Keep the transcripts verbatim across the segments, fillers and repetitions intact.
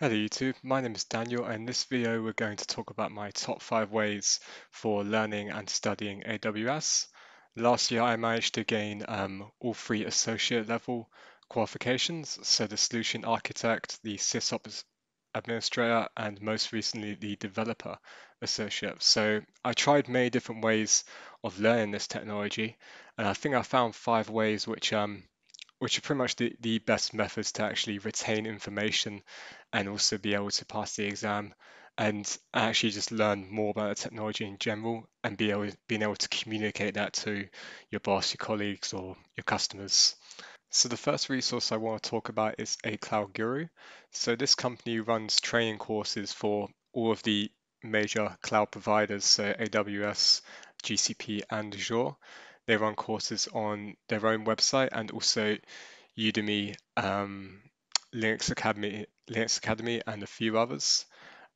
Hello YouTube, my name is Daniel and in this video we're going to talk about my top five ways for learning and studying A W S. Last year I managed to gain um, all three associate level qualifications, so the solution architect, the SysOps administrator and most recently the developer associate. So I tried many different ways of learning this technology and I think I found five ways which um, which are pretty much the, the best methods to actually retain information and also be able to pass the exam and actually just learn more about the technology in general and be able, being able to communicate that to your boss, your colleagues or your customers. So the first resource I want to talk about is A Cloud Guru. So this company runs training courses for all of the major cloud providers, so A W S, G C P and Azure. They run courses on their own website and also Udemy, um, Linux Academy, Linux Academy, and a few others.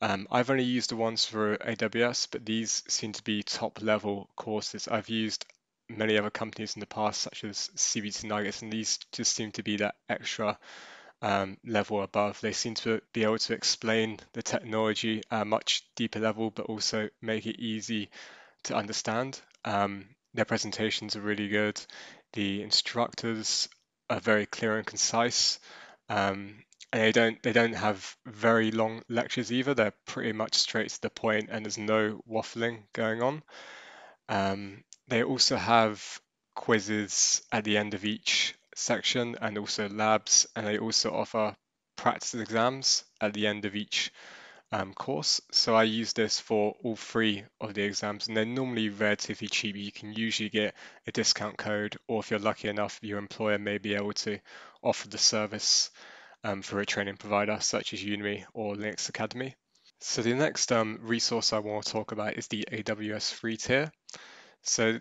Um, I've only used the ones for A W S, but these seem to be top-level courses. I've used many other companies in the past, such as C B T Nuggets, and these just seem to be that extra um, level above. They seem to be able to explain the technology at a much deeper level, but also make it easy to understand. Um, Their presentations are really good. The instructors are very clear and concise, um, and they don't they don't have very long lectures either. They're pretty much straight to the point, and there's no waffling going on. Um, they also have quizzes at the end of each section, and also labs, and they also offer practice exams at the end of each Um, course. So I use this for all three of the exams and they're normally relatively cheap. You can usually get a discount code, or if you're lucky enough, your employer may be able to offer the service um, for a training provider such as Udemy or Linux Academy. So the next um, resource I want to talk about is the A W S free tier. So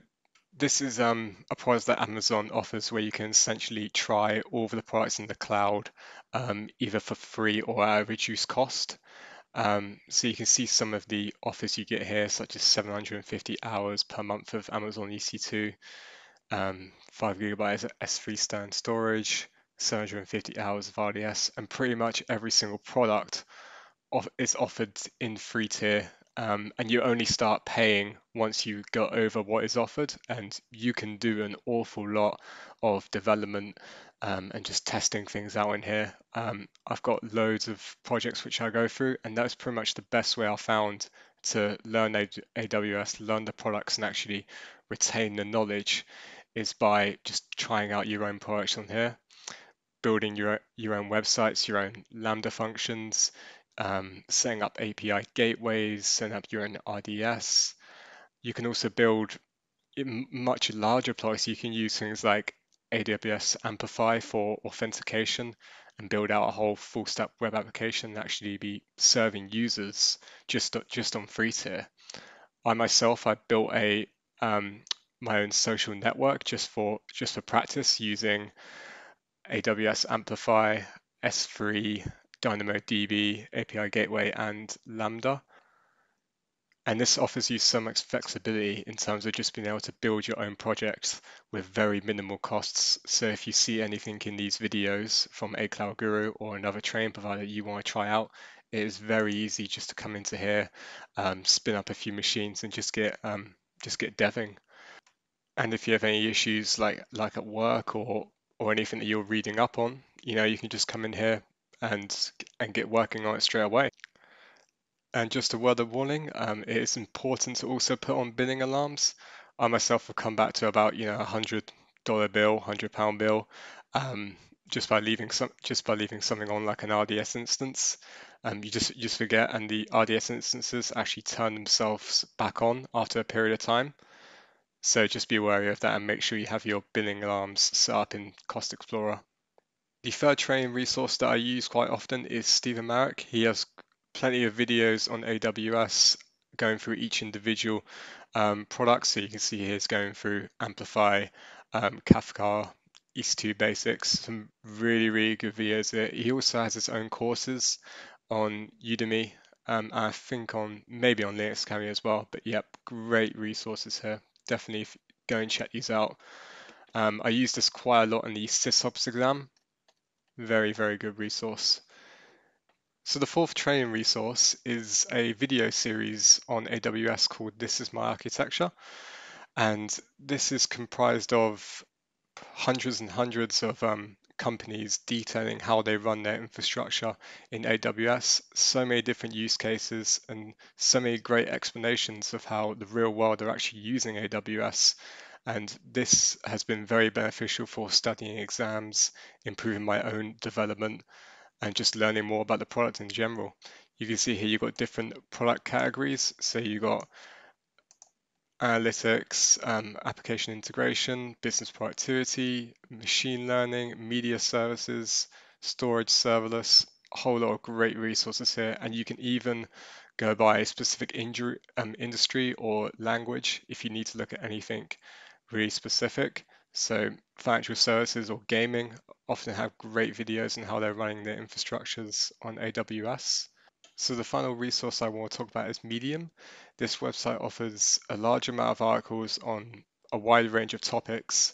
this is um, a product that Amazon offers where you can essentially try all of the products in the cloud um, either for free or at a reduced cost. Um, so you can see some of the offers you get here, such as seven hundred fifty hours per month of Amazon E C two, um, five gigabytes of S three standard storage, seven hundred fifty hours of R D S, and pretty much every single product of, is offered in free tier. Um, and you only start paying once you go over what is offered, and you can do an awful lot of development um, and just testing things out in here. Um, I've got loads of projects which I go through, and that's pretty much the best way I found to learn A W S, learn the products and actually retain the knowledge, is by just trying out your own products on here, building your, your own websites, your own Lambda functions, Um, setting up A P I gateways, setting up your own R D S. You can also build much larger products. You can use things like A W S Amplify for authentication and build out a whole full stack web application and actually be serving users just, just on free tier. I myself, I built a um, my own social network just for just for practice using A W S Amplify, S three, DynamoDB, A P I Gateway, and Lambda. And this offers you so much flexibility in terms of just being able to build your own projects with very minimal costs. So if you see anything in these videos from A Cloud Guru or another training provider you want to try out, it is very easy just to come into here, um, spin up a few machines and just get um, just get deving. And if you have any issues like like at work or or anything that you're reading up on, you know, you can just come in here and and get working on it straight away. And just a word of warning, um, it is important to also put on billing alarms. I myself have come back to about, you know, a hundred dollar bill, hundred pound bill, um, just by leaving some just by leaving something on like an R D S instance. Um, you just you just forget, and the R D S instances actually turn themselves back on after a period of time. So just be wary of that and make sure you have your billing alarms set up in Cost Explorer. The third training resource that I use quite often is Stephane Maarek. He has plenty of videos on A W S going through each individual um, product. So you can see he's going through Amplify, um, Kafka, E C two Basics, some really, really good videos there. He also has his own courses on Udemy, um, and I think on maybe on Linux Academy as well. But yep, great resources here. Definitely go and check these out. Um, I use this quite a lot in the SysOps exam. Very, very good resource. So the fourth training resource is a video series on A W S called This Is My Architecture. And this is comprised of hundreds and hundreds of um, companies detailing how they run their infrastructure in A W S, so many different use cases and so many great explanations of how the real world are actually using A W S. And this has been very beneficial for studying exams, improving my own development, and just learning more about the product in general. You can see here you've got different product categories. So you've got analytics, um, application integration, business productivity, machine learning, media services, storage, serverless, a whole lot of great resources here. And you can even go by a specific injury, um, industry or language if you need to look at anything really specific. So financial services or gaming often have great videos on how they're running their infrastructures on A W S. So the final resource I want to talk about is Medium. This website offers a large amount of articles on a wide range of topics,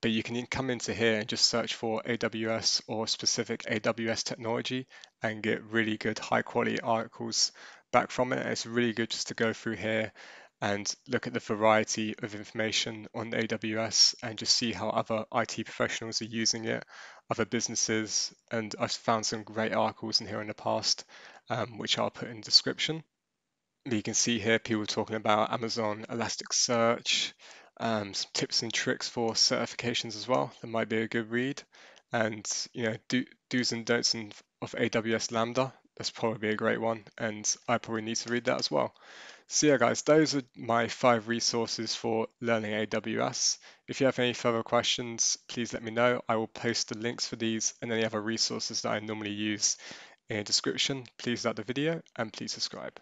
but you can come into here and just search for A W S or specific A W S technology and get really good high quality articles back from it. And it's really good just to go through here and look at the variety of information on A W S and just see how other I T professionals are using it, other businesses, and I've found some great articles in here in the past, um, which I'll put in the description. You can see here people talking about Amazon Elasticsearch, um, some tips and tricks for certifications as well. That might be a good read, and you know, do, do's and don'ts and of A W S Lambda. That's probably a great one, and I probably need to read that as well. So yeah guys, those are my five resources for learning A W S. If you have any further questions, please let me know. I will post the links for these and any other resources that I normally use in the description. Please like the video and please subscribe.